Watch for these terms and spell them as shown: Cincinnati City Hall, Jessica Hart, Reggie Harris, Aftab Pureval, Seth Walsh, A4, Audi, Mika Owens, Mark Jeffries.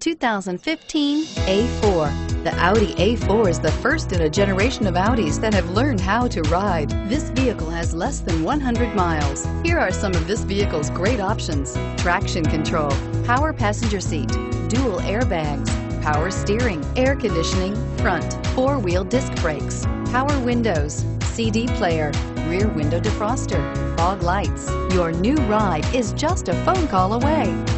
2015 A4. The Audi A4 is the first in a generation of Audis that have learned how to ride. This vehicle has less than 100 miles. Here are some of this vehicle's great options: traction control, power passenger seat, dual airbags, power steering, air conditioning, front, four-wheel disc brakes, power windows, CD player, rear window defroster, fog lights. Your new ride is just a phone call away.